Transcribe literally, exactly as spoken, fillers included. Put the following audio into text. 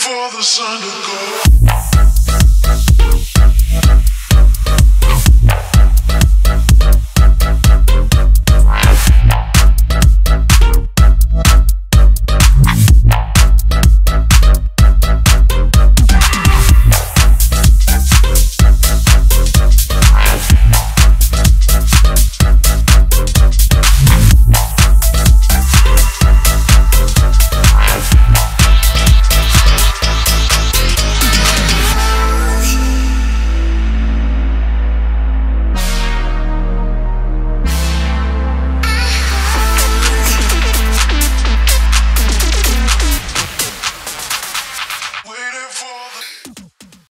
for the sun to go.